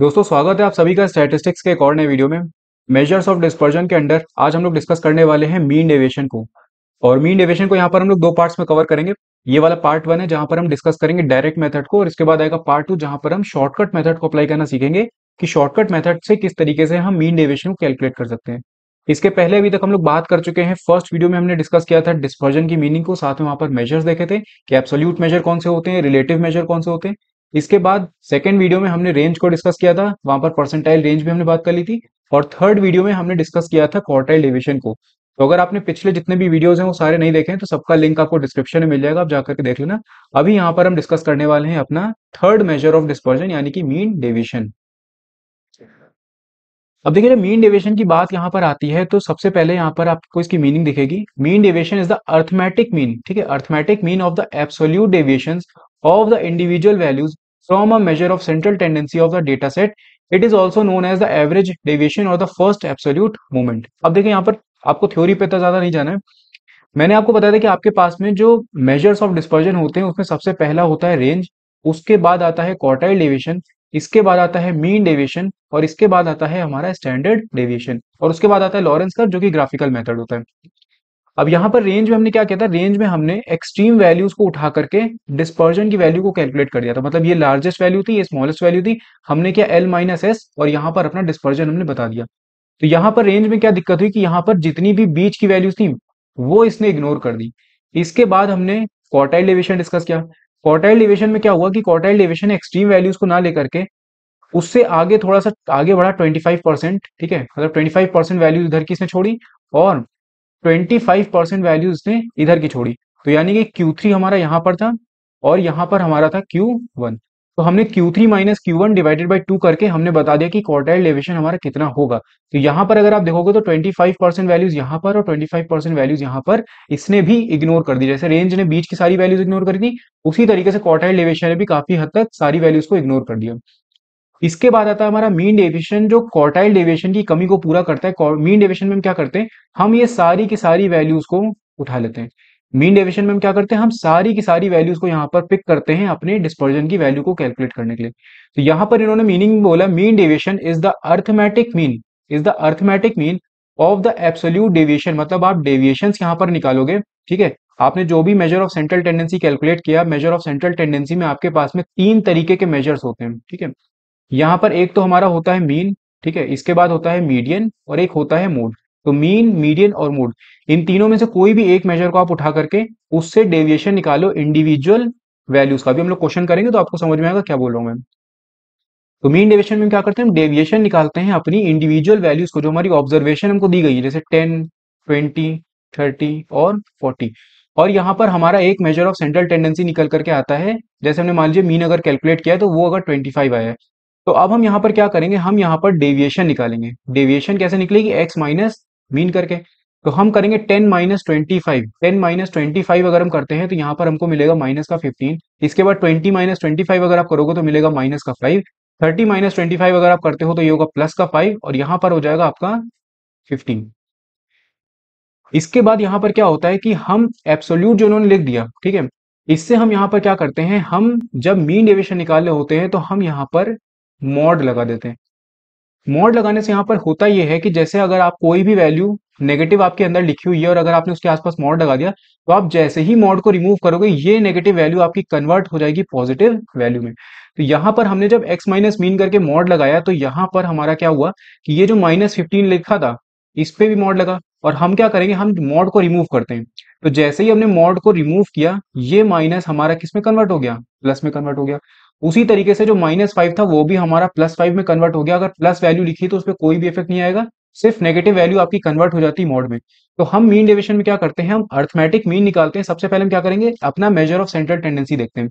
दोस्तों स्वागत है आप सभी का स्टैटिस्टिक्स के एक और नए वीडियो में। मेजर्स ऑफ डिस्पर्जन के अंडर आज हम लोग डिस्कस करने वाले हैं मीन डेविएशन को, और मीन डेविएशन को यहाँ पर हम लोग दो पार्ट्स में कवर करेंगे। ये वाला पार्ट वन है जहाँ पर हम डिस्कस करेंगे डायरेक्ट मेथड को, और इसके बाद आएगा पार्ट टू जहाँ पर हम शॉर्टकट मेथड को अप्लाई करना सीखेंगे कि शॉर्टकट मेथड से किस तरीके से हम मीन डेविएशन को कैलकुलेट कर सकते हैं। इसके पहले अभी तक हम लोग बात कर चुके हैं, फर्स्ट वीडियो में हमने डिस्कस किया था डिस्पर्जन की मीनिंग को, साथ में वहाँ पर मेजर्स देखे थे कि एब्सोल्यूट मेजर कौन से होते हैं, रिलेटिव मेजर कौन से होते हैं। इसके बाद सेकंड वीडियो में हमने रेंज को डिस्कस किया था, वहां पर परसेंटाइल रेंज भी हमने बात कर ली थी, और थर्ड वीडियो में हमने डिस्कस किया था क्वार्टाइल डिवीजन को। तो अगर आपने पिछले जितने भी वीडियोस हैं वो सारे नहीं देखे हैं तो सबका लिंक आपको डिस्क्रिप्शन में मिल जाएगा, आप जाकर के देख लेना। अभी यहाँ पर हम डिस्कस करने वाले हैं अपना थर्ड मेजर ऑफ डिस्पर्जन यानी कि मीन डेविएशन। अब देखिए जब मीन डेविएशन की बात यहाँ पर आती है तो सबसे पहले यहाँ पर आपको इसकी मीनिंग दिखेगी। Mean deviation is the arithmetic mean, ठीक है, arithmetic mean of the absolute deviation of the individual values from a measure of central tendency of the data set. It is also known as the average deviation or the first absolute moment. अब देखिए यहाँ पर आपको theory पे तो ज्यादा नहीं जाना है, मैंने आपको बताया था कि आपके पास में जो measures of dispersion होते हैं उसमें सबसे पहला होता है range, उसके बाद आता है quartile deviation, इसके बाद आता है mean deviation, और इसके बाद आता है हमारा standard deviation, और उसके बाद आता है Lorentz curve जो कि ग्राफिकल मेथड होता है। अब यहाँ पर रेंज में हमने क्या किया था, रेंज में हमने एक्सट्रीम वैल्यूज को उठा करके डिस्पर्जन की वैल्यू को कैलकुलेट कर दिया था। मतलब ये लार्जेस्ट वैल्यू थी, ये स्मॉलेस्ट वैल्यू थी, हमने क्या एल माइनस एस, और यहाँ पर अपना डिस्पर्जन हमने बता दिया। तो यहाँ पर रेंज में क्या दिक्कत हुई कि यहाँ पर जितनी भी बीच की वैल्यूज थी वो इसने इग्नोर कर दी। इसके बाद हमने क्वार्टाइल डेविएशन डिस्कस किया। क्वार्टाइल डेविएशन में क्या हुआ कि क्वार्टाइल डेविएशन एक्सट्रीम वैल्यूज को ना लेकर के उससे आगे थोड़ा सा आगे बढ़ा 25%, ठीक है, मतलब 25% वैल्यूज इधर की इसने छोड़ी और 25% वैल्यू इसने इधर की छोड़ी। तो यानी कि Q3 हमारा यहाँ पर था और यहाँ पर हमारा था Q1। तो हमने Q3 minus Q1 divided by 2 करके हमने बता दिया कि क्वार्टाइल डेविएशन हमारा कितना होगा। तो यहाँ पर अगर आप देखोगे तो 25% वैल्यूज यहाँ पर और 25% वैल्यूज यहाँ पर इसने भी इग्नोर कर दी। जैसे रेंज ने बीच की सारी वैल्यूज इग्नोर कर दी, उसी तरीके से क्वार्टाइल डेविएशन ने भी काफी हद तक सारी वैल्यूज को इग्नोर कर दिया। इसके बाद आता है हमारा मीन डेविएशन जो क्वार्टाइल डेविएशन की कमी को पूरा करता है। मीन डेविएशन में हम क्या करते हैं, हम ये सारी की सारी वैल्यूज को उठा लेते हैं। मीन डेविएशन में हम क्या करते हैं, हम सारी की सारी वैल्यूज को यहाँ पर पिक करते हैं अपने डिस्पर्जन की वैल्यू को कैलकुलेट करने के लिए। तो यहाँ पर इन्होंने मीनिंग बोला mean deviation is the arithmetic mean of the absolute deviation. मतलब आप डेविएशन यहाँ पर निकालोगे, ठीक है, आपने जो भी measure of central tendency calculate किया, मेजर ऑफ सेंट्रल टेंडेंसी में आपके पास में 3 तरीके के मेजर्स होते हैं, ठीक है। यहाँ पर एक तो हमारा होता है मीन, ठीक है, इसके बाद होता है मीडियन और एक होता है मोड। तो मीन, मीडियन और मोड, इन तीनों में से कोई भी एक मेजर को आप उठा करके उससे डेविएशन निकालो इंडिविजुअल वैल्यूज का। भी हम लोग क्वेश्चन करेंगे तो आपको समझ में आएगा क्या बोल रहा हूँ मैं। तो मीन डेविएशन में क्या करते हैं, हम डेविएशन निकालते हैं अपनी इंडिविजुअल वैल्यूज को जो हमारी ऑब्जर्वेशन हमको दी गई है, जैसे 10, 20, 30 और 40। और यहाँ पर हमारा एक मेजर ऑफ सेंट्रल टेंडेंसी निकल करके आता है, जैसे हमने मान लीजिए मीन अगर कैलकुलेट किया तो वो अगर 25 आया है। तो अब हम यहाँ पर क्या करेंगे, हम यहाँ पर डेविएशन निकालेंगे। डेविएशन कैसे निकलेगी, x माइनस मीन करके। तो हम करेंगे 10 माइनस 25 अगर हम करते हैं तो यहाँ पर हमको मिलेगा माइनस का 15। इसके बाद 20 माइनस 25 अगर आप करोगे तो मिलेगा माइनस का 5। 30 माइनस 25 अगर आप करते हो तो ये होगा प्लस का 5 और यहाँ पर हो जाएगा आपका 15। इसके बाद यहाँ पर क्या होता है कि हम एब्सोल्यूट जो उन्होंने लिख दिया, ठीक है, इससे हम यहाँ पर क्या करते हैं, हम जब मीन डेविएशन निकाले होते हैं तो हम यहाँ पर मॉड लगा देते हैं। मॉड लगाने से यहाँ पर होता यह है कि जैसे अगर आप कोई भी वैल्यू नेगेटिव आपके अंदर लिखी हुई है और अगर आपने उसके आसपास मॉड लगा दिया तो आप जैसे ही मॉड को रिमूव करोगे ये नेगेटिव वैल्यू आपकी कन्वर्ट हो जाएगी पॉजिटिव वैल्यू में। तो यहाँ पर हमने जब x माइनस मीन करके मॉड लगाया तो यहाँ पर हमारा क्या हुआ कि ये जो माइनस 15 लिखा था इस पर भी मॉड लगा, और हम क्या करेंगे, हम मॉड को रिमूव करते हैं। तो जैसे ही हमने मॉड को रिमूव किया ये माइनस हमारा किस में कन्वर्ट हो गया, प्लस में कन्वर्ट हो गया। उसी तरीके से जो -5 था वो भी हमारा +5 में कन्वर्ट हो गया। अगर प्लस वैल्यू लिखी तो उस पर कोई भी इफेक्ट नहीं आएगा, सिर्फ नेगेटिव वैल्यू आपकी कन्वर्ट हो जाती है मॉड में। तो हम मीन डेविएशन में क्या करते हैं, हम अर्थमेटिक मीन निकालते हैं। सबसे पहले हम क्या करेंगे, अपना मेजर ऑफ सेंट्रल टेंडेंसी देखते हैं।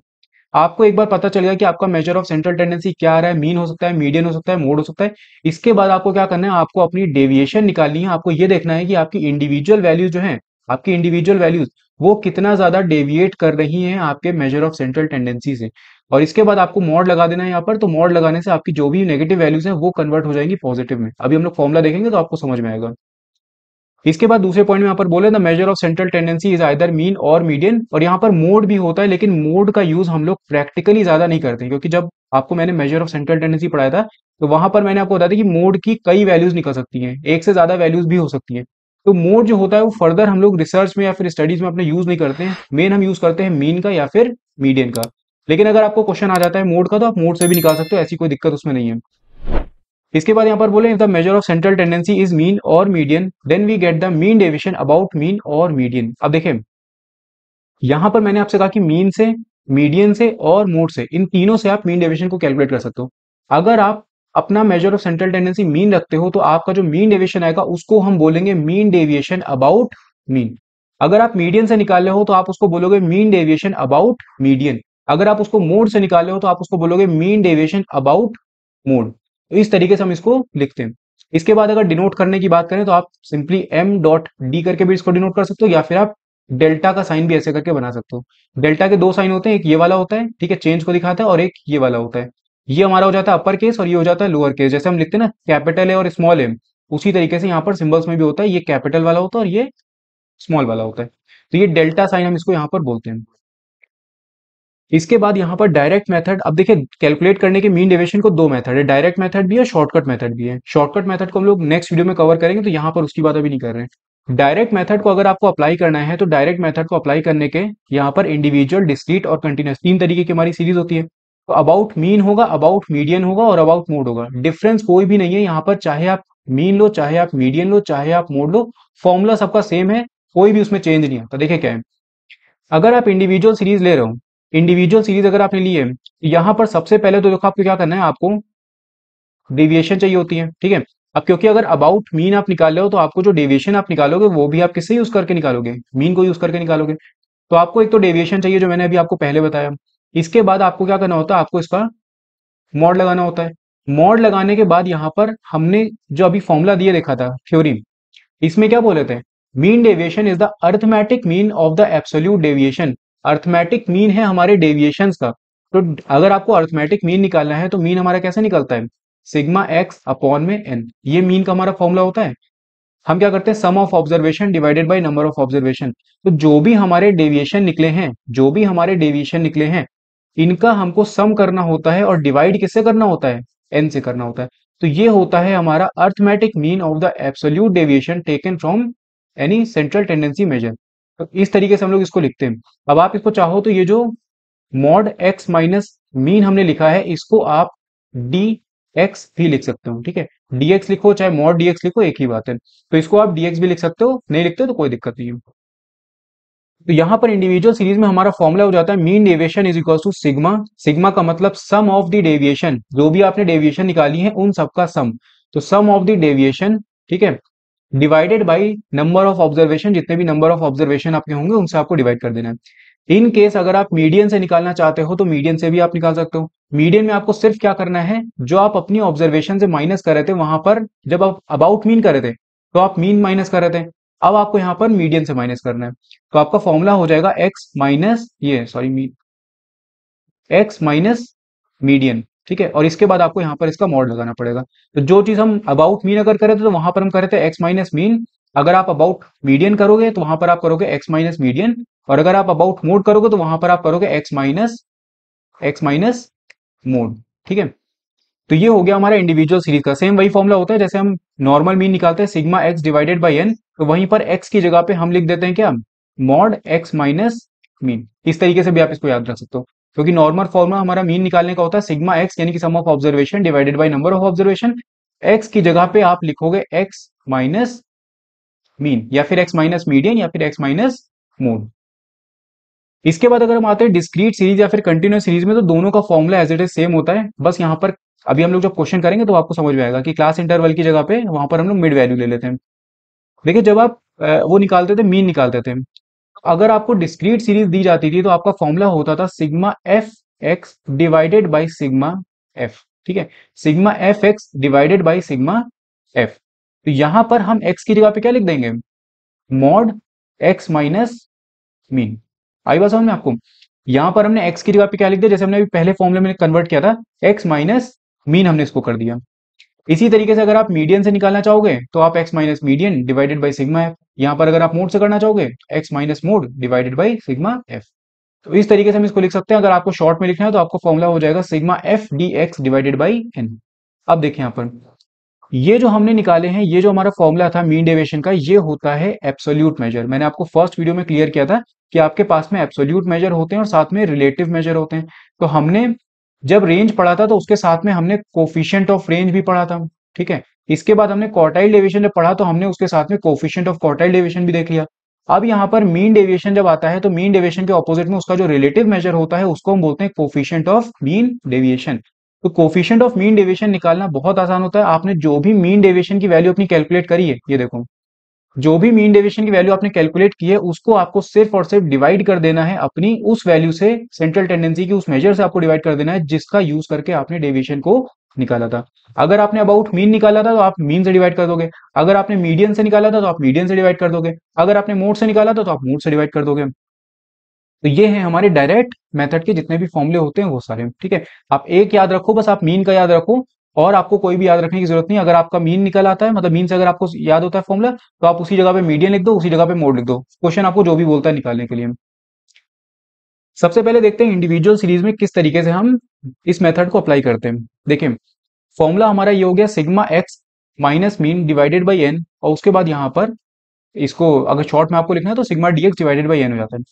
आपको एक बार पता चल गया कि आपका मेजर ऑफ सेंट्रल टेंडेंसी क्या आ रहा है, मीन हो सकता है, मीडियन हो सकता है, मोड हो सकता है। इसके बाद आपको क्या करना है, आपको अपनी डेविएशन निकालनी है। आपको ये देखना है कि आपकी इंडिविजुअल वैल्यूज जो है, आपकी इंडिविजुअल वैल्यूज वो कितना ज्यादा डेविएट कर रही है आपके मेजर ऑफ सेंट्रल टेंडेंसी से, और इसके बाद आपको मॉड लगा देना है यहाँ पर। तो मॉड लगाने से आपकी जो भी नेगेटिव वैल्यूज है वो कन्वर्ट हो जाएंगी पॉजिटिव में। अभी हम लोग फॉर्मुला देखेंगे तो आपको समझ में आएगा। इसके बाद दूसरे पॉइंट में यहाँ पर बोले the measure of central tendency is either mean और मीडियन, और यहाँ पर मोड भी होता है, लेकिन मोड का यूज हम लोग प्रैक्टिकली ज्यादा नहीं करते, क्योंकि जब आपको मैंने मेजर ऑफ सेंट्रल टेंडेंसी पढ़ाया था तो वहां पर मैंने आपको बताया था कि मोड की कई वैल्यूज निकल सकती हैं, एक से ज्यादा वैल्यूज भी हो सकती हैं। तो मोड जो होता है वो फर्दर हम लोग रिसर्च में या फिर स्टडीज में अपने यूज नहीं करते हैं, मेन हम यूज करते हैं मीन का या फिर मीडियन का। लेकिन अगर आपको क्वेश्चन आ जाता है मोड का तो आप मोड से भी निकाल सकते हो, ऐसी कोई दिक्कत उसमें नहीं है। इसके बाद यहाँ पर बोले if the measure of central tendency is mean और median then we get the mean deviation about mean और मीडियन। अब देखें यहाँ पर मैंने आपसे कहा कि मीन से, मीडियन से और मोड से, इन तीनों से आप मीन डेविएशन को कैलकुलेट कर सकते हो। अगर आप अपना measure of central tendency mean रखते हो तो आपका जो मीन डेविएशन आएगा उसको हम बोलेंगे मीन डेविएशन अबाउट मीन। अगर आप मीडियन से निकाले हो तो आप उसको बोलोगे मीन डेविएशन अबाउट मीडियन। अगर आप उसको मोड से निकाले हो तो आप उसको बोलोगे मीन डेविएशन अबाउट मोड। इस तरीके से हम इसको लिखते हैं। इसके बाद अगर डिनोट करने की बात करें तो आप सिंपली m.d करके भी इसको डिनोट कर सकते हो, या फिर आप डेल्टा का साइन भी ऐसे करके बना सकते हो। डेल्टा के दो साइन होते हैं, एक ये वाला होता है, ठीक है, चेंज को दिखाता है, और एक ये वाला होता है। ये हमारा हो जाता है अपर केस और ये हो जाता है लोअर केस। जैसे हम लिखते हैं ना कैपिटल ए और स्मॉल एम, उसी तरीके से यहाँ पर सिंबल्स में भी होता है, ये कैपिटल वाला होता है और ये स्मॉल वाला होता है। तो ये डेल्टा साइन हम इसको यहाँ पर बोलते हैं। इसके बाद यहाँ पर डायरेक्ट मेथड, अब देखिए कैलकुलेट करने के मीन डेविएशन को दो मेथड है, डायरेक्ट मेथड भी है, शॉर्टकट मेथड भी है। शॉर्टकट मेथड को हम लोग नेक्स्ट वीडियो में कवर करेंगे, तो यहाँ पर उसकी बात अभी नहीं कर रहे हैं। डायरेक्ट मेथड को अगर आपको अप्लाई करना है तो डायरेक्ट मेथड को अप्लाई करने के यहाँ पर इंडिविजुअल, डिस्क्रीट और कंटिन्यूस, तीन तरीके की हमारी सीरीज होती है। तो अबाउट मीन होगा, अबाउट मीडियन होगा और अबाउट मोड होगा। डिफरेंस कोई भी नहीं है यहाँ पर, चाहे आप मीन लो, चाहे आप मीडियन लो, चाहे आप मोड लो, फॉर्मूला सबका सेम है, कोई भी उसमें चेंज नहीं आता। देखिए क्या है, अगर आप इंडिविजुअल सीरीज ले रहे हो, इंडिविजुअल सीरीज अगर आपने ली है, यहाँ पर सबसे पहले तो देखो आपको क्या करना है, आपको डेविएशन चाहिए होती है, ठीक है। अब क्योंकि अगर अबाउट मीन आप निकाल रहे हो तो आपको जो डेविएशन आप निकालोगे वो भी आप किससे यूज करके निकालोगे, मीन को यूज करके निकालोगे। तो आपको एक तो डेविएशन चाहिए जो मैंने अभी आपको पहले बताया। इसके बाद आपको क्या करना होता है, आपको इसका मॉड लगाना होता है। मॉड लगाने के बाद यहाँ पर हमने जो अभी फॉर्मूला दिया देखा था थ्योरी, इसमें क्या बोले थे, mean deviation is the arithmetic mean of the absolute deviation. Arithmetic mean है हमारे डेविएशंस का। तो अगर आपको अर्थमेटिक मीन निकालना है तो मीन हमारा कैसे निकलता है, सिग्मा एक्स अपॉन में एन, ये मीन का हमारा फॉर्मूला होता है। हम क्या करते हैं, sum of observation divided by number of observation. तो जो भी हमारे डेविएशन निकले हैं, जो भी हमारे डेविएशन निकले हैं, इनका हमको सम करना होता है और डिवाइड किससे करना होता है, एन से करना होता है। तो ये होता है हमारा arithmetic mean of the absolute deviation taken from any central tendency measure. तो इस तरीके से हम लोग इसको लिखते हैं। अब आप इसको चाहो तो ये जो मॉड एक्स माइनस मीन हमने लिखा है, इसको आप डी एक्स भी लिख सकते हो, ठीक है। डी एक्स लिखो चाहे मॉड डी एक्स लिखो, एक ही बात है। तो इसको आप डी एक्स भी लिख सकते हो, नहीं लिखते हो तो कोई दिक्कत नहीं है। तो यहाँ पर इंडिविजुअल सीरीज में हमारा फॉर्मूला हो जाता है mean deviation is equal to sigma. Sigma का मतलब सम ऑफ द डेविएशन, जो भी आपने डेविएशन निकाली है उन सबका सम। तो सम ऑफ द डेविएशन, ठीक है, divided by number of observation, जितने भी नंबर ऑफ ऑब्जर्वेशन आपके होंगे उनसे आपको डिवाइड कर देना है। इन केस अगर आप मीडियन से निकालना चाहते हो तो मीडियन से भी आप निकाल सकते हो। मीडियन में आपको सिर्फ क्या करना है, जो आप अपनी ऑब्जर्वेशन से माइनस कर रहे थे, वहां पर जब आप अबाउट मीन कर रहे थे तो आप मीन माइनस कर रहे थे, अब आपको यहाँ पर मीडियन से माइनस करना है। तो आपका फॉर्मूला हो जाएगा x minus x minus median, ठीक है। और इसके बाद आपको यहाँ पर इसका मॉड लगाना पड़ेगा। तो जो चीज हम अबाउट मीन अगर करे थे तो वहां पर हम करे थे एक्स माइनस मीन, अगर आप अबाउट मीडियन करोगे तो वहां पर आप करोगे एक्स माइनस मीडियन, और अगर आप अबाउट मोड करोगे तो वहां पर आप करोगे एक्स माइनस मोड, ठीक है। तो ये हो गया हमारा इंडिविजुअल सीरीज का। सेम वही फॉर्मुला होता है जैसे हम नॉर्मल मीन निकालते हैं, sigma x divided by n. तो वहीं पर एक्स की जगह पे हम लिख देते हैं क्या, मॉड एक्स माइनस मीन। इस तरीके से भी आप इसको याद रख सकते हो, क्योंकि नॉर्मल फॉर्मूला हमारा मीन निकालने का होता है सिग्मा एक्स, यानी कि sum of observation divided by number of observation. X की जगह पे आप लिखोगे एक्स माइनस मीन, या फिर एक्स माइनस मीडियन, या फिर एक्स माइनस मोड। इसके बाद अगर हम आते हैं डिस्क्रीट सीरीज या फिर कंटिन्यूअस सीरीज में, तो दोनों का formula as it is same होता है। बस यहाँ पर अभी हम लोग जब क्वेश्चन करेंगे तो आपको समझ में आएगा कि क्लास इंटरवल की जगह पे वहां पर हम लोग मिड वैल्यू ले लेते हैं। देखिए जब आप वो निकालते थे, मीन निकालते थे, अगर आपको डिस्क्रीट सीरीज दी जाती थी तो आपका फॉर्मूला होता था sigma f x divided by sigma f, ठीक है, sigma f x divided by sigma f. तो यहां पर हम एक्स की जगह पे क्या लिख देंगे, मॉड एक्स माइनस मीन। आई बात समझ में आपको, यहां पर हमने एक्स की जगह पे क्या लिख दिया, जैसे हमने अभी पहले फॉर्मूले में कन्वर्ट किया था, एक्स माइनस मीन हमने इसको कर दिया। इसी तरीके से अगर आप मीडियन से निकालना चाहोगे तो आप x minus median divided by sigma f, यहाँ पर अगर आप मोड से करना चाहोगे x minus mode divided by sigma f. तो इस तरीके से हम इसको लिख सकते हैं। अगर आपको शॉर्ट में लिखना है तो आपको फॉर्मूला हो जाएगा sigma f d x divided by n. अब देखिए यहाँ पर ये जो हमने निकाले हैं, ये जो हमारा फॉर्मूला था मीन डेविएशन का, ये होता है एब्सोल्यूट मेजर। मैंने आपको फर्स्ट वीडियो में क्लियर किया था कि आपके पास में एब्सोल्यूट मेजर होते हैं और साथ में रिलेटिव मेजर होते हैं। तो हमने जब रेंज पढ़ा था तो उसके साथ में हमने कोफिशिएंट ऑफ रेंज भी पढ़ा था, ठीक है। इसके बाद हमने क्वार्टाइल डेविएशन जब पढ़ा तो हमने उसके साथ में कोफिशिएंट ऑफ क्वार्टाइल डेविएशन भी देख लिया। अब यहाँ पर मीन डेविएशन जब आता है तो मीन डेविएशन के ऑपोजिट में उसका जो रिलेटिव मेजर होता है उसको हम बोलते हैं कोफिशिएंट ऑफ मीन डेविएशन। तो कोफिशिएंट ऑफ मीन डेविएशन निकालना बहुत आसान होता है। आपने जो भी मीन डेविएशन की वैल्यू अपनी कैलकुलेट करी है, ये देखो जो भी मीन डेविएशन की वैल्यू आपने कैलकुलेट की है उसको आपको सिर्फ और सिर्फ डिवाइड कर देना है अपनी उस वैल्यू से, सेंट्रल टेंडेंसी की उस मेजर से आपको डिवाइड कर देना है जिसका यूज करके आपने डेविएशन को निकाला था। अगर आपने अबाउट मीन निकाला था तो आप मीन से डिवाइड कर दोगे, अगर आपने मीडियन से निकाला था तो आप मीडियन से डिवाइड कर दोगे, अगर आपने मोड से निकाला था तो आप मोड से डिवाइड कर दोगे। तो ये है हमारे डायरेक्ट मेथड के जितने भी फॉर्मूले होते हैं वो सारे, ठीक है। आप एक याद रखो, बस आप मीन का याद रखो और आपको कोई भी याद रखने की जरूरत नहीं। अगर आपका मीन निकल आता है, मतलब मीन से अगर आपको याद होता है फॉर्मूला, तो आप उसी जगह पे मीडियन लिख दो, उसी जगह पे मोड लिख दो। क्वेश्चन आपको जो भी बोलता है निकालने के लिए। सबसे पहले देखते हैं इंडिविजुअल सीरीज में किस तरीके से हम इस मेथड को अप्लाई करते हैं। देखिए फॉर्मूला हमारा ये हो गया sigma x minus mean divided by n, और उसके बाद यहाँ पर इसको अगर शॉर्ट में आपको लिखना है तो sigma d x divided by n हो जाता है।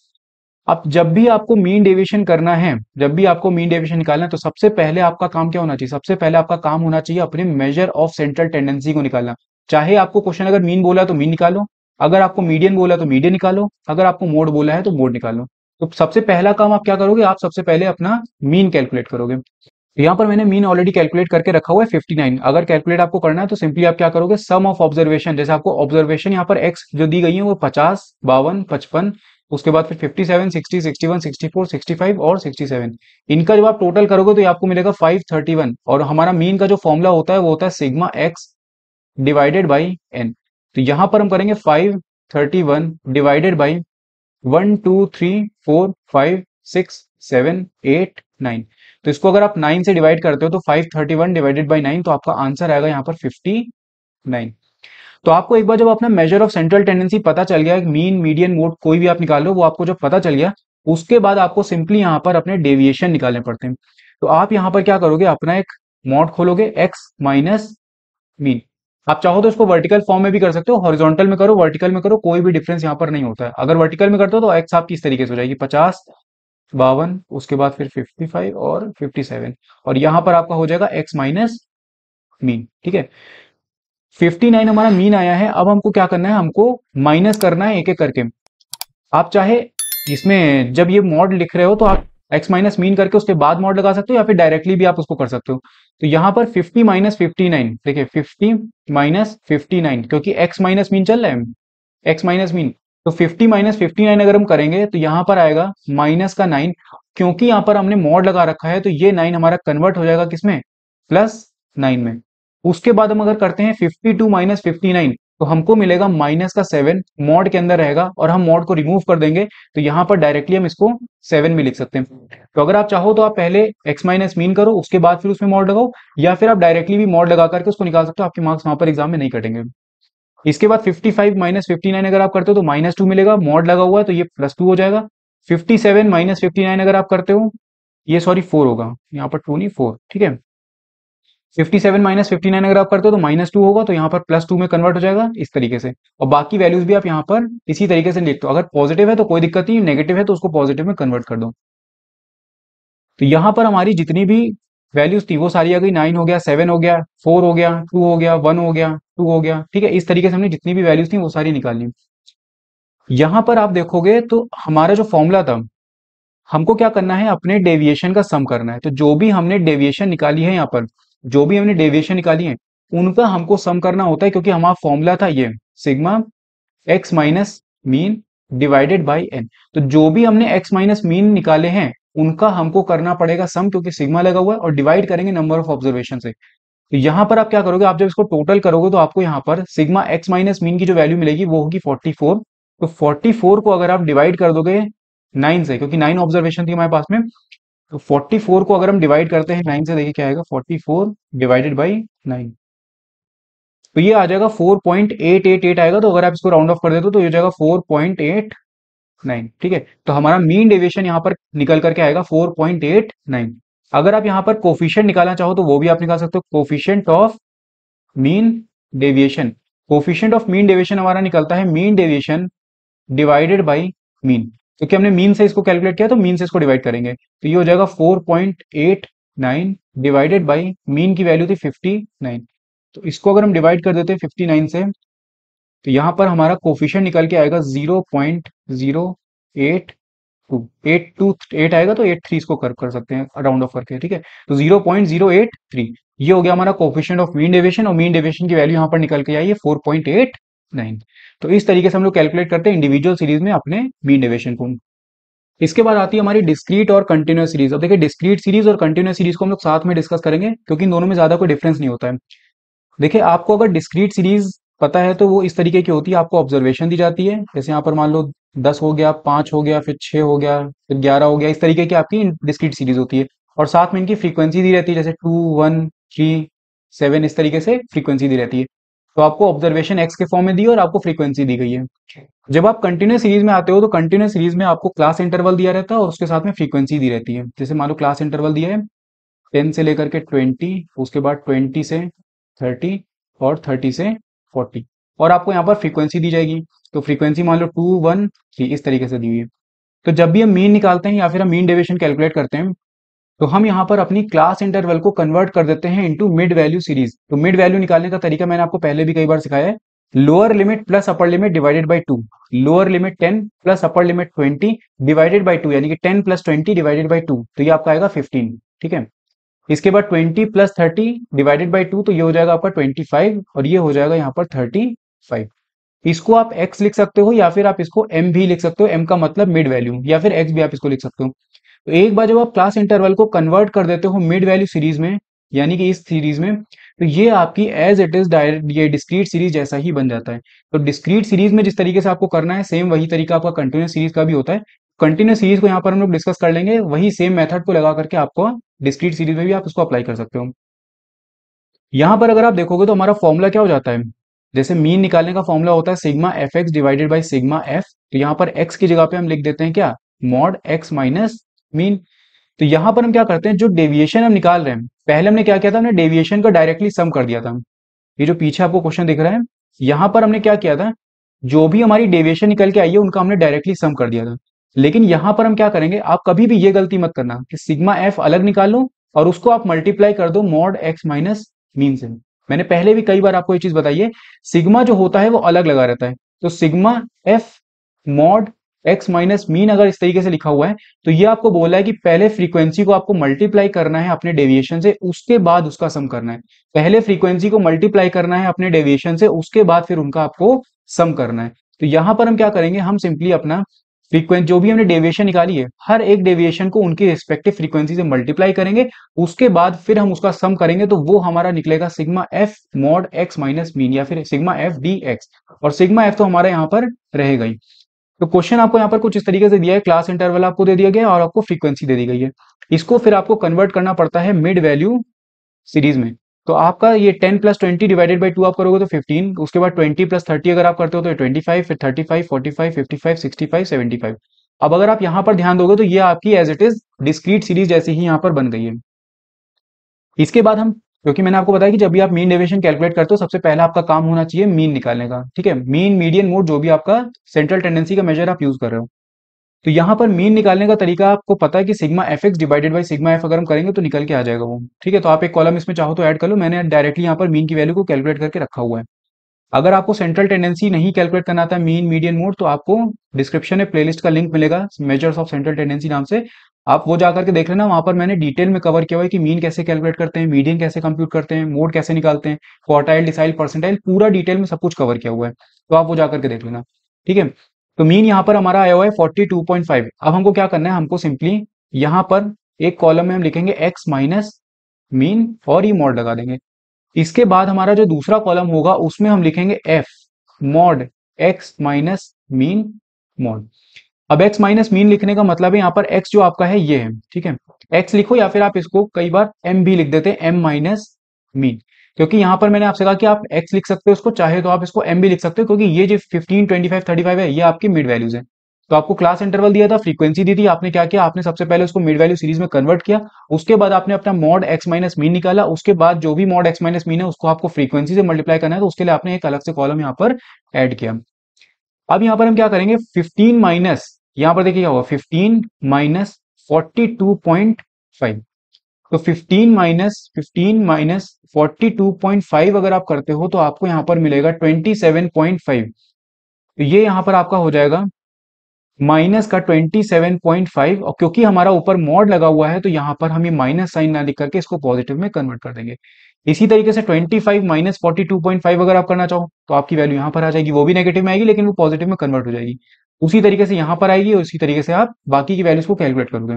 अब जब भी आपको मीन डेविएशन करना है, जब भी आपको मीन डेविएशन निकालना है तो सबसे पहले आपका काम क्या होना चाहिए? सबसे पहले आपका काम होना चाहिए अपने मेजर ऑफ सेंट्रल टेंडेंसी को निकालना। चाहे आपको क्वेश्चन अगर मीन बोला तो मीन निकालो, अगर आपको मीडियन बोला तो मीडियन निकालो, अगर आपको मोड बोला है तो मोड निकालो। तो सबसे पहला काम आप क्या करोगे? आप सबसे पहले अपना मीन कैलकुलेट करोगे। तो यहाँ पर मैंने मीन ऑलरेडी कैलकुलेट करके रखा हुआ है 59। अगर कैलकुलेट आपको करना है तो सिंपली आप क्या करोगे? सम ऑफ ऑब्जर्वेशन, जैसे आपको ऑब्जर्वेशन यहाँ पर एक्स जो दी गई है वो 50, 52, 55, उसके बाद फिर 57, 60, 61, 64, 65 और 67, इनका जब आप टोटल करोगे तो ये आपको मिलेगा 531। और हमारा मीन का जो फॉर्मूला होता है वो होता है sigma x divided by n. तो यहाँ पर हम करेंगे 531 डिवाइडेड बाई 1, 2, 3, 4, 5, 6, 7, 8, 9। तो इसको अगर आप 9 से डिवाइड करते हो तो 531 डिवाइडेड बाई 9, तो आपका आंसर आएगा यहाँ पर 59। तो आपको एक बार जब अपना मेजर ऑफ सेंट्रल टेंडेंसी पता चल गया, मीन मीडियन मोड कोई भी आप निकाल लो, वो आपको जब पता चल गया उसके बाद आपको सिंपली यहाँ पर अपने डेविएशन निकालने पड़ते हैं। तो आप यहाँ पर क्या करोगे? अपना एक मोड खोलोगे एक्स माइनस मीन। आप चाहो तो इसको वर्टिकल फॉर्म में भी कर सकते हो, हॉरिजॉन्टल में करो, वर्टिकल में करो, कोई भी डिफरेंस यहाँ पर नहीं होता है। अगर वर्टिकल में करते हो तो एक्स आपकी इस तरीके से हो जाएगी 50, 52, उसके बाद फिर 55 और 57, और यहाँ पर आपका हो जाएगा एक्स माइनस मीन, ठीक है। 59 हमारा मीन आया है। अब हमको क्या करना है? हमको माइनस करना है एक एक करके। आप चाहे इसमें जब ये मॉड लिख रहे हो तो आप x माइनस मीन करके उसके बाद मॉड लगा सकते हो, या फिर डायरेक्टली भी आप उसको कर सकते हो। तो यहाँ पर 50 माइनस 59, देखिए 50 माइनस 59, क्योंकि x माइनस मीन चल रहा है, x माइनस मीन। तो 50 माइनस 59 अगर हम करेंगे तो यहाँ पर आएगा माइनस का 9, क्योंकि यहाँ पर हमने मॉड लगा रखा है तो ये 9 हमारा कन्वर्ट हो जाएगा किसमें? +9 में। उसके बाद हम अगर करते हैं 52 माइनस 59 तो हमको मिलेगा माइनस का 7, मॉड के अंदर रहेगा और हम मॉड को रिमूव कर देंगे तो यहाँ पर डायरेक्टली हम इसको 7 भी लिख सकते हैं। तो अगर आप चाहो तो आप पहले x माइनस मीन करो, उसके बाद फिर उसमें मॉड लगाओ, या फिर आप डायरेक्टली भी मॉड लगा करके उसको निकाल सकते हो। आपके मार्क्स वहां पर एग्जाम में नहीं कटेंगे। इसके बाद 55 माइनस 59 अगर आप करते हो तो -2 मिलेगा, मॉड लगा हुआ है तो ये +2 हो जाएगा। 57 माइनस 59 अगर आप करते हो, ये सॉरी 4 होगा, यहाँ पर 2 नहीं 4, ठीक है। 57 माइनस 59 अगर आप करते हो तो -2 होगा, तो यहाँ पर +2 में कन्वर्ट हो जाएगा इस तरीके से। और बाकी वैल्यूज भी आप यहाँ पर इसी तरीके से लिख दो। अगर पॉजिटिव है तो कोई दिक्कत नहीं, नेगेटिव है तो उसको पॉजिटिव में कन्वर्ट कर दो। तो यहाँ पर हमारी जितनी भी वैल्यूज थी वो सारी आ गई। 9 हो गया, 7 हो गया, 4 हो गया, 2 हो गया, 1 हो गया, 2 हो गया, ठीक है। इस तरीके से हमने जितनी भी वैल्यूज थी वो सारी निकाल ली। यहाँ पर आप देखोगे तो हमारा जो फॉर्मूला था, हमको क्या करना है? अपने डेविएशन का सम करना है। तो जो भी हमने डेविएशन निकाली है, यहाँ पर जो भी हमने डेविएशन निकाली है उनका हमको सम करना होता है, क्योंकि हमारा फॉर्मूला था ये sigma x minus mean divided by n. तो जो भी हमने एक्स माइनस मीन निकाले हैं उनका हमको करना पड़ेगा सम, क्योंकि सिग्मा लगा हुआ है, और डिवाइड करेंगे नंबर ऑफ ऑब्जर्वेशन से। तो यहाँ पर आप क्या करोगे? आप जब इसको टोटल करोगे तो आपको यहाँ पर सिग्मा एक्स माइनस मीन की जो वैल्यू मिलेगी वो होगी 44। तो 44 को अगर आप डिवाइड कर दोगे 9 से, क्योंकि 9 ऑब्जर्वेशन थी हमारे पास में, तो 44 को अगर हम डिवाइड करते हैं 9 से, देखिए क्या आएगा 44 डिवाइडेड बाई 9। तो ये आ जाएगा 4.888 आएगा। तो अगर आप इसको राउंड ऑफ कर देते हो तो ये जाएगा 4.89। ठीक है, तो हमारा मीन डेविएशन यहाँ पर निकल करके आएगा 4.89। अगर आप यहाँ पर कोफिशिएंट निकालना चाहो तो वो भी आप निकाल सकते हो। Coefficient of mean deviation, coefficient of mean deviation हमारा निकलता है mean deviation divided by mean, क्योंकि हमने मीन से इसको कैलकुलेट किया तो मीन से इसको डिवाइड करेंगे। तो ये हो जाएगा 4.89 डिवाइडेड बाय मीन की वैल्यू थी 59। तो इसको अगर हम डिवाइड कर देते हैं 59 से तो यहाँ पर हमारा कोफिशिएंट निकल के आएगा 0.088 आएगा। तो 83 इसको कर सकते हैं राउंड ऑफ करके। ठीक है, तो 0.083 ये हो गया हमारा कोफिशिएंट ऑफ मीन डेविएशन, और मीन डेविएशन की वैल्यू यहाँ पर निकल के आई है 4.89। तो इस तरीके से हम लोग कैलकुलेट करते हैं इंडिविजुअल सीरीज में अपने मीन डेविएशन को। इसके बाद आती है हमारी डिस्क्रीट और कंटिन्यूअस सीरीज। अब देखिए डिस्क्रीट सीरीज और कंटिन्यूअस सीरीज को हम लोग साथ में डिस्कस करेंगे क्योंकि इन दोनों में ज्यादा कोई डिफरेंस नहीं होता है। देखिए आपको अगर डिस्क्रीट सीरीज पता है तो वो इस तरीके की होती है, आपको ऑब्जर्वेशन दी जाती है, जैसे यहाँ पर मान लो 10 हो गया, 5 हो गया, फिर 6 हो गया, फिर 11 हो गया, इस तरीके की आपकी डिस्क्रीट सीरीज होती है। और साथ में इनकी फ्रीक्वेंसी दी रहती है, जैसे 2, 1, 3, 7 इस तरीके से फ्रीक्वेंसी दी रहती है। तो आपको ऑब्जर्वेशन x के फॉर्म में दी और आपको फ्रीक्वेंसी दी गई है। जब आप कंटिन्यूस सीरीज में आते हो तो कंटिन्यूस सीरीज में आपको क्लास इंटरवल दिया रहता है और उसके साथ में फ्रीक्वेंसी दी रहती है। जैसे मान लो क्लास इंटरवल दिया है 10 से लेकर के 20, उसके बाद 20 से 30 और 30 से 40, और आपको यहाँ पर फ्रीक्वेंसी दी जाएगी। तो फ्रीक्वेंसी मान लो 2, 1, 3 इस तरीके से दी हुई है। तो जब भी हम मीन निकालते हैं या फिर हम मीन डेविएशन कैलकुलेट करते हैं तो हम यहाँ पर अपनी क्लास इंटरवल को कन्वर्ट कर देते हैं इनटू मिड वैल्यू सीरीज। तो मिड वैल्यू निकालने का तरीका मैंने आपको पहले भी कई बार सिखाया है, lower limit plus upper limit divided by 2, lower limit 10 plus upper limit 20 divided by 2, यानी कि 10 + 20 डिवाइडेड बाय 2, तो ये आपका आएगा 15। ठीक है, इसके बाद 20 + 30 डिवाइडेड बाई 2, तो ये हो जाएगा आपका 25 और ये हो जाएगा यहाँ पर 35। इसको आप x लिख सकते हो या फिर आप इसको m भी लिख सकते हो, m का मतलब मिड वैल्यू, या फिर x भी आप इसको लिख सकते हो। तो एक बार जब आप क्लास इंटरवल को कन्वर्ट कर देते हो मिड वैल्यू सीरीज में, यानी कि इस सीरीज में, तो ये आपकी एज इट इज ये डिस्क्रीट सीरीज जैसा ही बन जाता है। तो डिस्क्रीट सीरीज में जिस तरीके से आपको करना है सेम वही तरीका आपका कंटिन्यूस सीरीज का भी होता है। कंटिन्यूस सीरीज को यहाँ पर हम लोग डिस्कस कर लेंगे, वही सेम मेथड को लगा करके आपको डिस्क्रीट सीरीज में भी आप इसको अप्लाई कर सकते हो। यहाँ पर अगर आप देखोगे तो हमारा फॉर्मूला क्या हो जाता है, जैसे मीन निकालने का फॉर्मूला होता है sigma f x divided by sigma f. तो यहाँ पर एक्स की जगह पे हम लिख देते हैं क्या, मॉड एक्स माइनस मीन। तो यहाँ पर हम क्या करते हैं, जो डेविएशन हम निकाल रहे हैं, पहले हमने क्या किया था, हमने डेविएशन का डायरेक्टली सम कर दिया था। ये जो पीछे आपको क्वेश्चन दिख रहा है, यहाँ पर हमने क्या किया था, जो भी हमारी डेविएशन निकल के आई है उनका हमने डायरेक्टली सम कर दिया था। लेकिन यहाँ पर हम क्या करेंगे, आप कभी भी ये गलती मत करना कि सिग्मा एफ अलग निकालो और उसको आप मल्टीप्लाई कर दो मॉड एक्स माइनस मीन से। मैंने पहले भी कई बार आपको ये चीज बताई है, सिग्मा जो होता है वो अलग लगा रहता है। तो sigma F mod x minus mean अगर इस तरीके से लिखा हुआ है तो ये आपको बोला है कि पहले फ्रीक्वेंसी को आपको मल्टीप्लाई करना है अपने डेविएशन से, उसके बाद उसका सम करना है। पहले फ्रीक्वेंसी को मल्टीप्लाई करना है अपने डेविएशन से, उसके बाद फिर उनका आपको सम करना है। तो यहाँ पर हम क्या करेंगे, हम सिंपली अपना फ्रीक्वेंसी, जो भी हमने डेविएशन निकाली है, हर एक डेविएशन को उनकी रिस्पेक्टिव फ्रीक्वेंसी से मल्टीप्लाई करेंगे, उसके बाद फिर हम उसका सम करेंगे। तो वो हमारा निकलेगा sigma F mod x minus mean, या फिर सिग्मा एफ डी एक्स, और सिग्मा एफ तो हमारा यहाँ पर रहेगा ही। तो क्वेश्चन आपको यहाँ पर कुछ इस तरीके से दिया है, क्लास इंटरवल आपको दे दिया गया और आपको फ्रीक्वेंसी दे दी गई है। इसको फिर आपको कन्वर्ट करना पड़ता है मिड वैल्यू सीरीज में। तो आपका ये 10 + 20 डिवाइडेड बाई 2 आप करोगे तो 15, उसके बाद 20 + 30 अगर आप करते हो तो 25, फिर 35, 45, 55, 65, 75। अब अगर आप यहाँ पर ध्यान दोगे तो ये आपकी as it is discrete series जैसी ही यहाँ पर बन गई है। इसके बाद हम, क्योंकि मैंने आपको बताया कि जब भी आप मीन डेविएशन कैलकुलेट करते हो सबसे पहले आपका काम होना चाहिए मीन निकालने का। ठीक है, मीन, मीडियन, मोड, जो भी आपका सेंट्रल टेंडेंसी का मेजर आप यूज कर रहे हो। तो यहाँ पर मीन निकालने का तरीका आपको पता है कि sigma f x divided by sigma f अगर हम करेंगे तो निकल के आ जाएगा वो। ठीक है, तो आप एक कॉलम इसमें चाहो तो ऐड कर लो, मैंने डायरेक्टली यहाँ पर मीन की वैल्यू को कैलकुलेट करके रखा हुआ है। अगर आपको सेंट्रल टेंडेंसी नहीं कैलकुलेट करना आता, मीन, मीडियन, मोड, तो आपको डिस्क्रिप्शन में प्लेलिस्ट का लिंक मिलेगा मेजर्स ऑफ सेंट्रल टेंडेंसी नाम से, आप वो जाकर के देख लेना। वहाँ पर मैंने डिटेल में कवर किया हुआ है कि मीन कैसे कैलकुलेट करते हैं, मीडियन कैसे कंप्यूट करते हैं, मोड कैसे निकालते हैं, क्वार्टाइल, डिसाइल, परसेंटाइल, पूरा डिटेल में सब कुछ कवर किया हुआ है, तो आप वो जाकर के देख लेना। ठीक है, तो मीन यहाँ पर हमारा आया हुआ है 42.5। अब हमको क्या करना है, हमको सिंपली यहाँ पर एक कॉलम में हम लिखेंगे एक्स माइनस मीन और ये मॉड लगा देंगे। इसके बाद हमारा जो दूसरा कॉलम होगा उसमें हम लिखेंगे F mod x minus mean mod. अब एक्स माइनस मीन लिखने का मतलब है यहाँ पर एक्स जो आपका है ये है। ठीक है, एक्स लिखो या फिर आप इसको कई बार एम भी लिख देते हैं, एम माइनस मीन। क्योंकि यहाँ पर मैंने आपसे कहा कि आप x लिख सकते हो उसको, चाहे तो आप इसको m भी लिख सकते हो, क्योंकि ये जो 15, 25, 35 है ये आपकी मिड वैल्यूज है। तो आपको क्लास इंटरवल दिया था, फ्रीक्वेंसी दी थी, आपने क्या किया, आपने सबसे पहले उसको मिड वैल्यू सीरीज में कन्वर्ट किया, उसके बाद आपने अपना मॉड एक्स माइनस मीन निकाला, उसके बाद जो भी मॉड एक्स माइनस मीन है उसको आपको फ्रीक्वेंसी से मल्टीप्लाई करना है, तो उसके लिए आपने एक अलग से कॉलम यहाँ पर एड किया। अब यहाँ पर हम क्या करेंगे, 15 माइनस, यहाँ पर देखिए क्या हुआ, 15 माइनस 42.5, तो 15 माइनस 42.5 अगर आप करते हो तो आपको यहाँ पर मिलेगा 27.5, तो ये यहाँ पर आपका हो जाएगा माइनस का 27.5, और क्योंकि हमारा ऊपर मॉड लगा हुआ है तो यहाँ पर हम ये माइनस साइन ना लिख करके इसको पॉजिटिव में कन्वर्ट कर देंगे। इसी तरीके से 25 माइनस 42.5 अगर आप करना चाहो तो आपकी वैल्यू यहाँ पर आ जाएगी, वो भी नेगेटिव में आएगी लेकिन वो पॉजिटिव में कन्वर्ट हो जाएगी, उसी तरीके से यहाँ पर आएगी और उसी तरीके से आप बाकी की वैल्यूज को कैलकुलेट करोगे।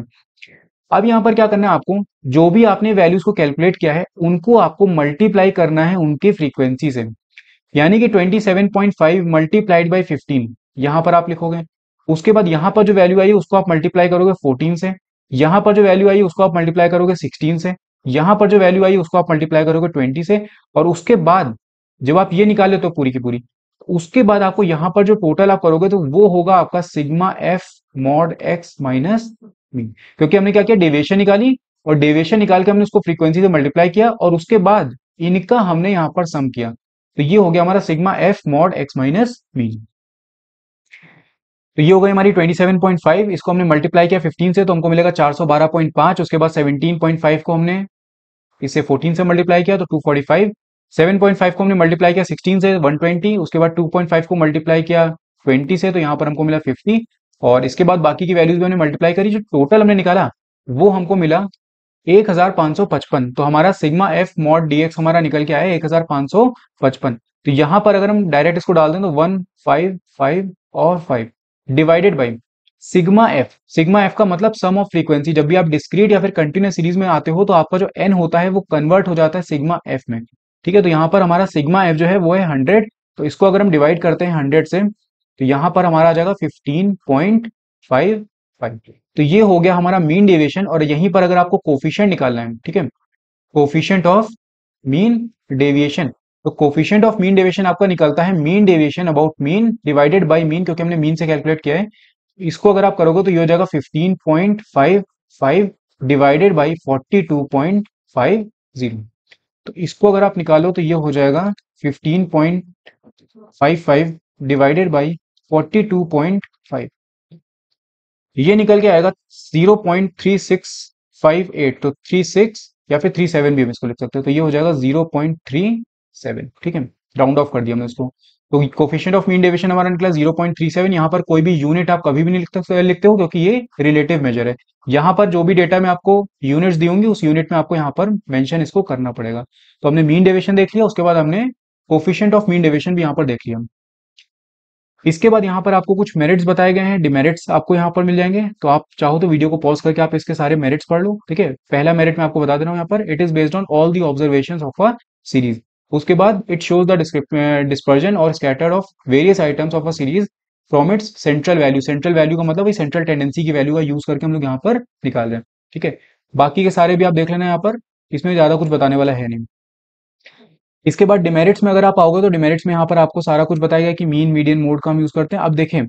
अब यहाँ पर क्या करना है आपको, जो भी आपने वैल्यूज को कैलकुलेट किया है उनको आपको मल्टीप्लाई करना है उनकी फ्रीक्वेंसी से, यानी कि 27.5 मल्टीप्लाइड बाई 15 यहाँ पर आप लिखोगे, उसके बाद यहाँ पर जो वैल्यू आई उसको आप मल्टीप्लाई करोगे 14 से, यहाँ पर जो वैल्यू आई उसको आप मल्टीप्लाई करोगे 16 से, यहाँ पर जो वैल्यू आई उसको आप मल्टीप्लाई करोगे 20 से, और उसके बाद जब आप ये निकाले तो पूरी की पूरी, उसके बाद आपको यहाँ पर जो टोटल आप करोगे तो वो होगा आपका sigma F mod x minus mean, क्योंकि हमने क्या किया, डेविएशन निकाली और डेविएशन निकाल के हमने उसको फ्रीक्वेंसी से मल्टीप्लाई किया और उसके बाद इनका हमने यहाँ पर सम किया, तो ये हो गया हमारा sigma F mod x minus mean. तो ये हो गई हमारी 27.5, इसको हमने मल्टीप्लाई किया 15 से तो हमको मिलेगा 412.5, उसके बाद 17.5 को हमने इसे 14 से मल्टीप्लाई किया तो 245, 7.5 को हमने मल्टीप्लाई किया 16 से 120, उसके बाद 2.5 को मल्टीप्लाई किया 20 से तो यहाँ पर हमको मिला 50, और इसके बाद बाकी की वैल्यूज भी हमने मल्टीप्लाई करी, जो टोटल हमने निकाला वो हमको मिला 1555। तो हमारा सिग्मा एफ मॉड डीएक्स हमारा निकल के आया 1555। तो यहाँ पर अगर हम डायरेक्ट इसको डाल दें तो 1, 5, 5 और 5 divided by sigma F. Sigma F का मतलब सम ऑफ फ्रीक्वेंसी। जब भी आप डिस्क्रीट या फिर कंटिन्यूस सीरीज में आते हो तो आपका जो एन होता है वो कन्वर्ट हो जाता है सिग्मा एफ में, ठीक है। तो यहाँ पर हमारा सिग्मा एफ जो है वो है 100, तो इसको अगर हम डिवाइड करते हैं 100 से तो यहाँ पर हमारा आ जाएगा 15.55। तो ये हो गया हमारा मीन डेविएशन, और यहीं पर अगर आपको कोफिशिएंट निकालना है, ठीक है, कोफिशिएंट ऑफ मीन डेविएशन, तो कोफिशिएंट ऑफ मीन डेविएशन आपका निकलता है mean deviation about mean divided by mean, क्योंकि हमने मीन से कैलकुलेट किया है। इसको अगर आप करोगे तो ये हो जाएगा 15.55 डिवाइडेड बाय 42.50। तो इसको अगर आप निकालो तो ये हो जाएगा 15.55 डिवाइडेड बाय 42.5, ये निकल के आएगा 0.3658, तो 36 या फिर 37 भी हम इसको लिख सकते हैं, तो ये हो जाएगा 0.37, ठीक है, राउंड ऑफ कर दिया हमने इसको। तो कोफिशिएंट ऑफ मीन डेविएशन हमारा निकला 0.37। यहाँ पर कोई भी यूनिट आप कभी भी नहीं लिखते हो क्योंकि ये रिलेटिव मेजर है। यहाँ पर जो भी डेटा में आपको यूनिट्स दी होंगी उस यूनिट में आपको यहाँ पर मेंशन इसको करना पड़ेगा। तो हमने मीन डेविएशन देख लिया, उसके बाद हमने कोफिशिएंट ऑफ मीन डेविएशन भी यहाँ पर देख लिया। इसके बाद यहाँ पर आपको कुछ मेरिट्स बताए गए हैं, डिमेरिट्स आपको यहाँ पर मिल जाएंगे। तो आप चाहो तो वीडियो को पॉज करके आप इसके सारे मेरिट्स पढ़ लो, ठीक है। पहला मेरिट मैं आपको बता दे रहा हूँ यहाँ पर, it is based on all the observations of a series. उसके बाद इट शोज द डिस्पर्जन और scattered of various items of a series from its central value. Central value का मतलब सेंट्रल टेंडेंसी की वैल्यू का यूज करके हम लोग यहाँ पर निकाल रहे हैं, ठीक है। बाकी के सारे भी आप देख लेना यहाँ पर, इसमें ज्यादा कुछ बताने वाला है नहीं। इसके बाद डिमेरिट्स में अगर आप आओगे तो डिमेरिट्स में यहाँ पर आपको सारा कुछ बताएगा कि मीन मीडियन मोड का हम यूज करते हैं। अब देखें,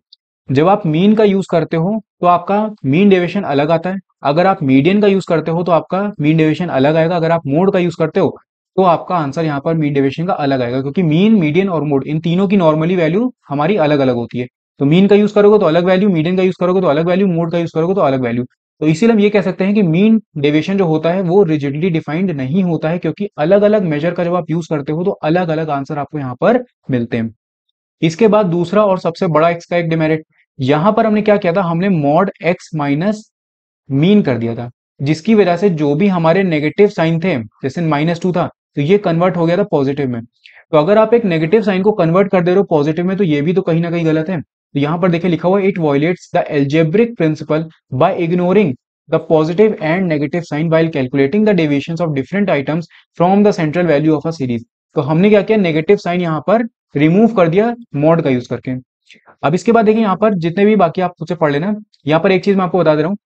जब आप मीन का यूज करते हो तो आपका मीन डेविएशन अलग आता है, अगर आप मीडियन का यूज करते हो तो आपका मीन डेविएशन अलग आएगा, अगर आप मोड का यूज करते हो तो आपका आंसर यहाँ पर मीन डेविएशन का अलग आएगा, क्योंकि मीन, मीडियन और मोड इन तीनों की नॉर्मली वैल्यू हमारी अलग अलग होती है। तो मीन का यूज करोगे तो अलग वैल्यू, मीडियन का यूज करोगे तो अलग वैल्यू, मोड का यूज करोगे तो अलग वैल्यू। तो इसीलिए हम ये कह सकते हैं कि मीन डेविएशन जो होता है वो रिजिडली डिफाइंड नहीं होता है, क्योंकि अलग अलग मेजर का जब आप यूज करते हो तो अलग अलग आंसर आपको यहाँ पर मिलते हैं। इसके बाद दूसरा और सबसे बड़ा एक्स का एक डिमेरिट, यहाँ पर हमने क्या किया था, हमने मॉड एक्स माइनस मीन कर दिया था, जिसकी वजह से जो भी हमारे नेगेटिव साइन थे, जैसे -2 था तो ये कन्वर्ट हो गया था पॉजिटिव में। तो अगर आप एक नेगेटिव साइन को कन्वर्ट कर दे रहे हो पॉजिटिव में तो ये भी तो कहीं ना कहीं गलत है। तो यहाँ पर देखिए लिखा हुआ, it violates the algebraic principle by ignoring the positive and negative sign while calculating the deviations of different items from the central value of a series. तो हमने क्या किया, नेगेटिव साइन यहाँ पर रिमूव कर दिया मॉड का यूज करके। अब इसके बाद देखिए यहाँ पर जितने भी बाकी आप खुद से पढ़ लेना। यहाँ पर एक चीज मैं आपको बता दे रहा हूँ,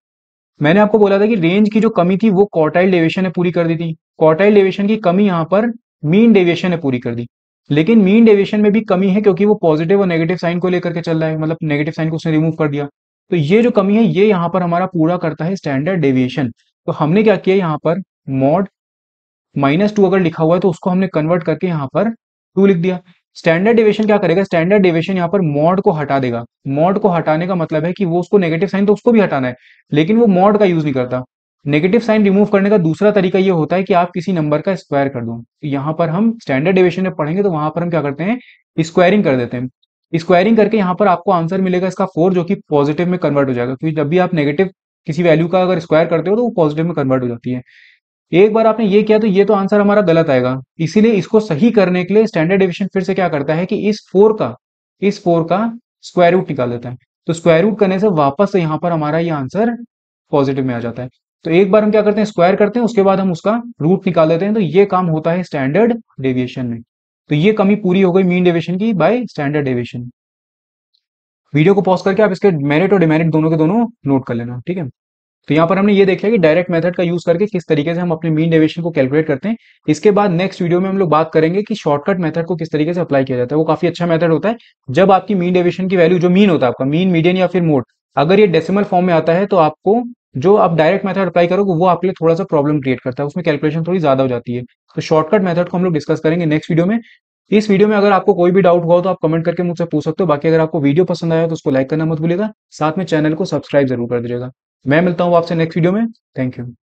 मैंने आपको बोला था कि रेंज की जो कमी थी वो क्वार्टाइल डेविएशन ने पूरी कर दी थी। क्वार्टाइल डेविएशन की कमी यहाँ पर मीन डेविएशन है पूरी कर दी, लेकिन मीन डेविएशन में भी कमी है क्योंकि वो पॉजिटिव और नेगेटिव साइन को लेकर के चल रहा है, मतलब नेगेटिव साइन को उसने रिमूव कर दिया। तो ये जो कमी है ये यहाँ पर हमारा पूरा करता है स्टैंडर्ड डेविएशन। तो हमने क्या किया, यहाँ पर मॉड -2 अगर लिखा हुआ है तो उसको हमने कन्वर्ट करके यहाँ पर 2 लिख दिया। स्टैंडर्ड डेविएशन क्या करेगा, स्टैंडर्ड डेविएशन यहाँ पर मॉड को हटा देगा। मॉड को हटाने का मतलब है कि वो उसको नेगेटिव साइन तो उसको भी हटाना है, लेकिन वो मॉड का यूज नहीं करता। नेगेटिव साइन रिमूव करने का दूसरा तरीका ये होता है कि आप किसी नंबर का स्क्वायर कर दो। यहाँ पर हम स्टैंडर्ड डेविएशन में पढ़ेंगे तो वहां पर हम क्या करते हैं, स्क्वायरिंग कर देते हैं। स्क्वायरिंग करके यहाँ पर आपको आंसर मिलेगा इसका 4, जो कि पॉजिटिव में कन्वर्ट हो जाएगा, क्योंकि जब भी आप नेगेटिव किसी वैल्यू का अगर स्क्वायर करते हो तो वो पॉजिटिव में कन्वर्ट हो जाती है। एक बार आपने ये किया तो ये तो आंसर हमारा गलत आएगा, इसीलिए इसको सही करने के लिए स्टैंडर्ड डेविएशन फिर से क्या करता है कि इस 4 का स्क्वायर रूट निकाल देता है। तो स्क्वायर रूट करने से वापस यहाँ पर हमारा ये आंसर पॉजिटिव में आ जाता है। तो एक बार हम क्या करते हैं, स्क्वायर करते हैं, उसके बाद हम उसका रूट निकाल देते हैं। तो ये काम होता है स्टैंडर्ड डेविएशन में। तो ये कमी पूरी हो गई मीन डेविएशन की बाय स्टैंडर्ड डेविएशन। वीडियो को पॉज करके आप इसके मेरिट और डिमेरिट दोनों के दोनों नोट कर लेना, ठीक है। तो यहाँ पर हमने ये देखा कि डायरेक्ट मेथड का यूज करके किस तरीके से हम अपने मीन डेविएशन को कैलकुलेट करते हैं। इसके बाद नेक्स्ट वीडियो में हम लोग बात करेंगे कि शॉर्टकट मेथड को किस तरीके से अप्लाई किया जाता है। वो काफी अच्छा मेथड होता है। जब आपकी मीन डेविएशन की वैल्यू, जो मीन होता है आपका, मीन, मीडियन या फिर मोड, अगर ये डेसिमल फॉर्म में आता है तो आपको जो आप डायरेक्ट मेथड अप्लाई करोगे वो आपके लिए थोड़ा सा प्रॉब्लम क्रिएट करता है, उसमें कैलकुलेशन थोड़ी ज्यादा हो जाती है। तो शॉर्टकट मेथड को हम लोग डिस्कस करेंगे नेक्स्ट वीडियो में। इस वीडियो में अगर आपको कोई भी डाउट हुआ तो आप कमेंट करके मुझसे पूछ सकते हो। बाकी अगर आपको वीडियो पसंद आया तो उसको लाइक करना मत भूलिएगा, साथ में चैनल को सब्सक्राइब जरूर कर दीजिएगा। मैं मिलता हूँ आपसे नेक्स्ट वीडियो में। Thank you.